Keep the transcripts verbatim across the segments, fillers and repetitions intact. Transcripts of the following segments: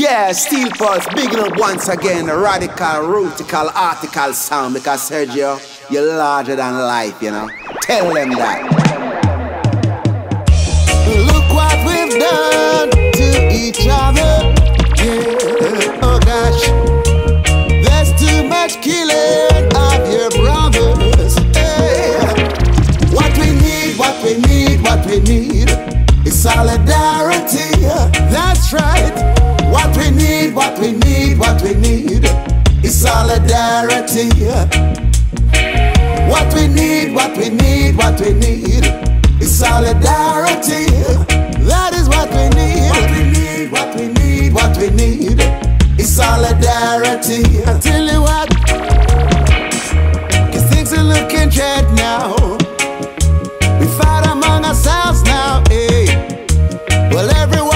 Yeah, Steel Pulse, bigging up once again, radical, rootical, article sound, because Sergio, you're larger than life, you know. Tell them that. Look what we've done to each other. Yeah. Oh gosh, there's too much killing of your brothers. Yeah. What we need, what we need, what we need is solidarity. That's right. What we need, what we need, what we need is solidarity. What we need, what we need, what we need is solidarity. That is what we need. What we need, what we need, what we need is solidarity. I tell you what, 'cause things are looking dread now. We fight among ourselves now, eh? Well, everyone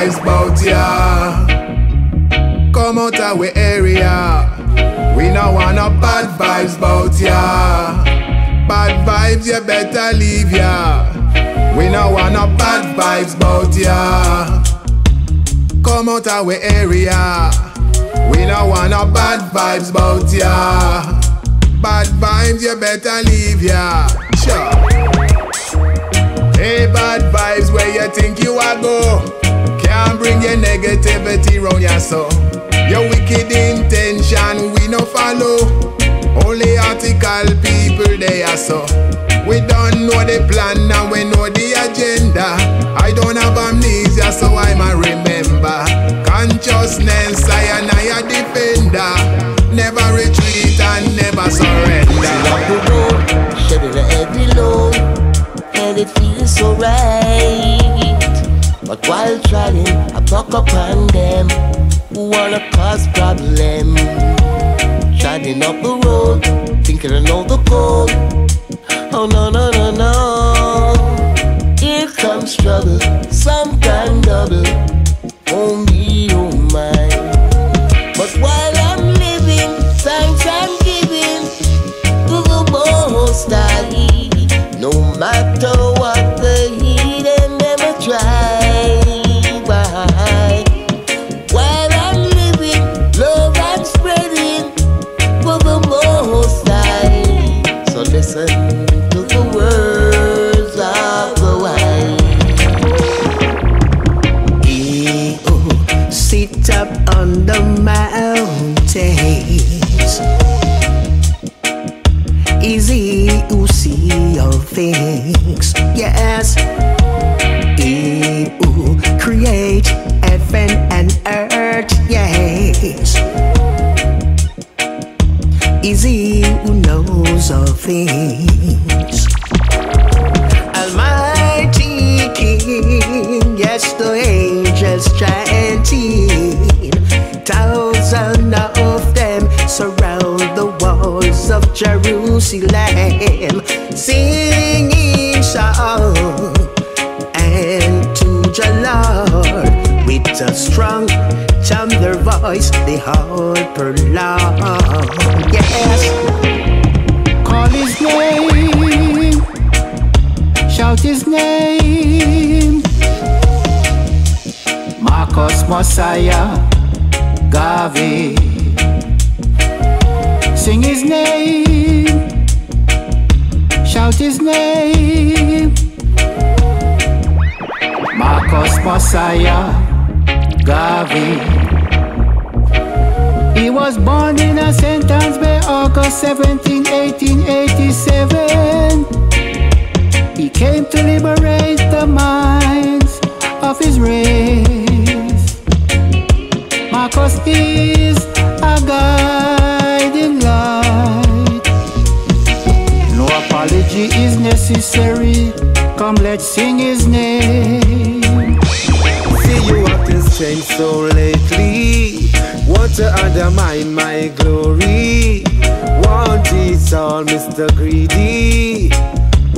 about ya, come out of we area. We no want no bad vibes about ya. Bad vibes, you better leave ya. We no want no bad vibes about ya. Come out of we area. We no want no bad vibes about ya. Bad vibes, you better leave ya. Sure. Hey, bad vibes, where you think you are go? Can't bring your negativity round your soul. Your wicked intention we no follow. Only article people they are so. We don't know the plan and we know the agenda. I don't have amnesia so I might remember. Consciousness I and I a defender. Never retreat and never surrender. She love the road, shedding every load, and it feels so right. But while trying, I buck up on them who wanna cause problem. Shining up the road, thinking I know the code. Oh no no no no! Here comes trouble, sometimes double. Oh me, oh my! But while I'm living, thanks I'm giving to the Most High. No matter what the heat and never try. Listen to the words of the wise. Hey, oh, sit up on the mountains. Easy to see all things. Yes. Hey, oh, create heaven and earth. Yes. Is he who knows all things? Almighty King, yes, the angels chanting. Thousands of them surround the walls of Jerusalem, singing song and to the Lord with a strong from their voice, they howl prolong. Yes. Call his name, shout his name. Marcus Mosiah Garvey. Sing his name, shout his name. Marcus Mosiah Garvey. He was born in a Saint Ann's Bay, August seventeenth, eighteen eighty-seven. He came to liberate the minds of his race. Marcus is a guiding light. No apology is necessary. Come, let's sing his name. See you up this change so lately. Want to undermine my glory. Want it all, Mister Greedy.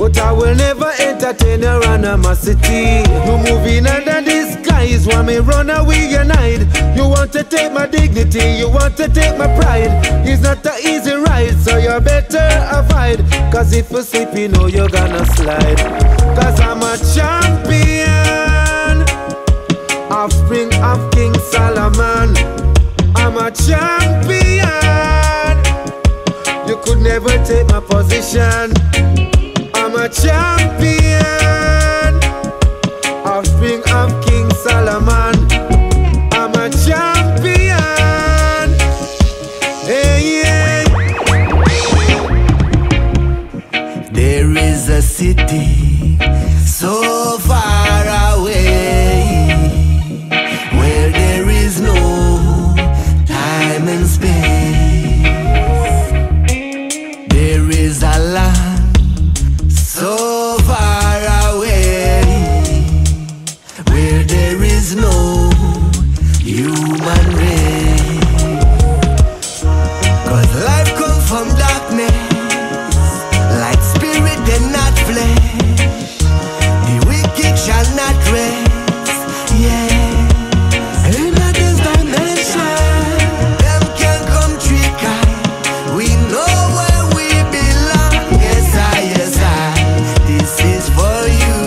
But I will never entertain your animosity. No moving under this guise, want me run away and hide. You want to take my dignity, you want to take my pride. It's not an easy ride, so you better avoid. Cause if you slip, you know you're gonna slide. Cause I'm a champion, offspring of King Solomon. I'm a champion, you could never take my position. I'm a champion, offspring of King Solomon. I'm a champion, hey, yeah. There is a city so far away, where there is no time and space. There is a land so far away, where there is no human race. Cause life come from darkness, like spirit and not flesh. The wicked shall not rest, yeah. In a dimension, them can come trick eye. We know where we belong, yes I, yes I. This is for you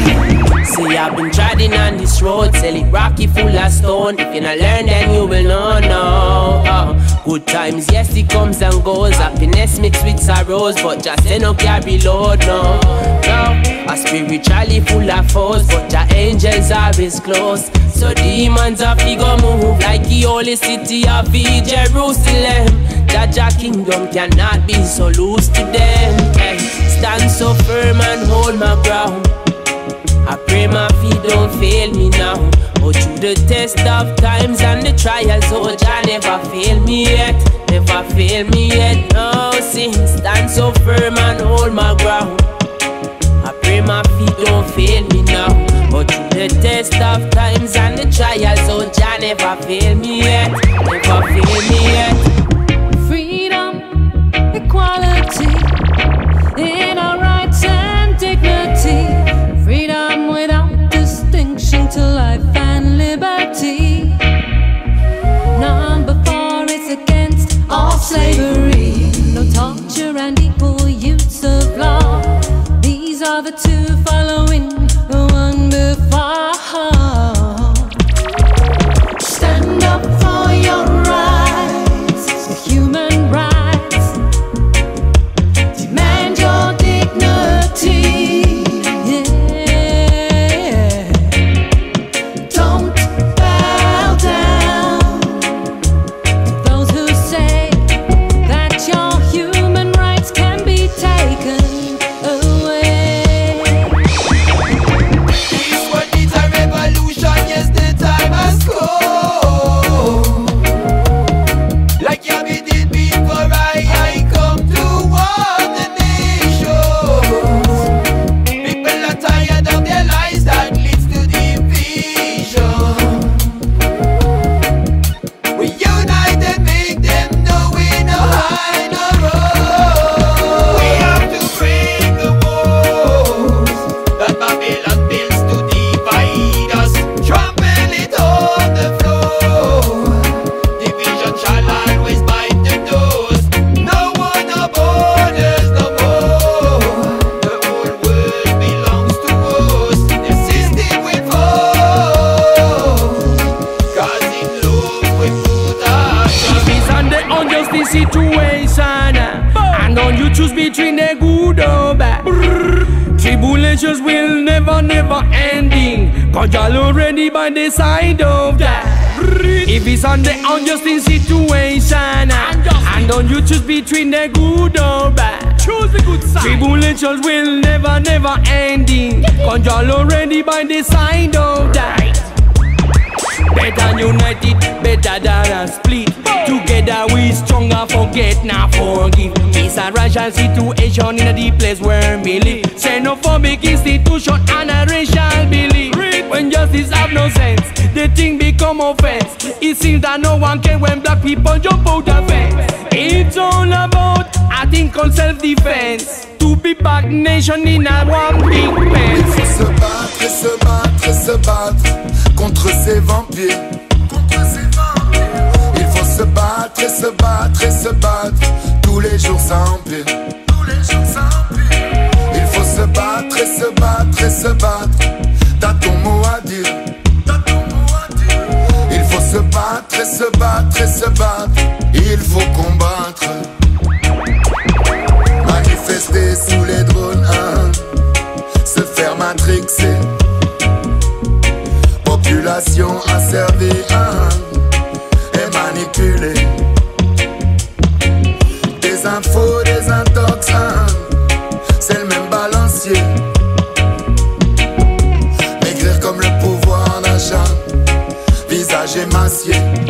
and I and your children. See, I've been treading on this road, sell it rocky full of stone. If you not learn, then you will not know. Uh, good times, yes, it comes and goes. Happiness mixed with sorrows, but just ain't no carry load, no. No, I spiritually full of foes, but your angels are always close. So demons have to go move like the holy city of Jerusalem. That your kingdom cannot be so loose to them. Hey, stand so firm and hold my ground. I pray my feet don't fail me now. Oh, through the test of times and the trials, oh, Jah never fail me yet. Never fail me yet, no. See, stand so firm and hold my ground. I pray my feet don't fail me now. Oh, through the test of times and the trials, oh, Jah never fail me yet. Never fail me yet. In our rights and dignity, freedom without distinction to life and liberty. None before is against all slavery. No torture and equal use of law. These are the two following the one before. Stand up for your rights, human rights. Side of that. If it's on the unjust situation, and don't you choose between the good or bad. Choose the good side. Tribulations will never, never ending. Cause you're already by the side of that. Better united, better than a split. Together we stronger, forget, not forgive. It's a racial situation in a deep place where we live. Xenophobic institution and a racial belief. When justice have no sense, the thing become offense. It seems that no one can when black people jump out the fence. It's all about acting on self-defense. To be back nation in a one big fence. Se battre, se battre, se battre contre ces vampires. Contre ces vampires. Il faut se battre, et se battre, et se battre. Tous les jours ça empire. Tous les jours ça empire. Il faut se battre, et se battre, et se battre. T'as ton mot à dire. T'as ton mot à dire. Il faut se battre, et se battre, et se battre. Il faut combattre. Manifester sous les drones, hein, se faire matrixer. Population asservie, hein, et manipulée. Des infos, des intox, hein, c'est le même balancier. Maigrir comme le pouvoir d'achat, visage émacié.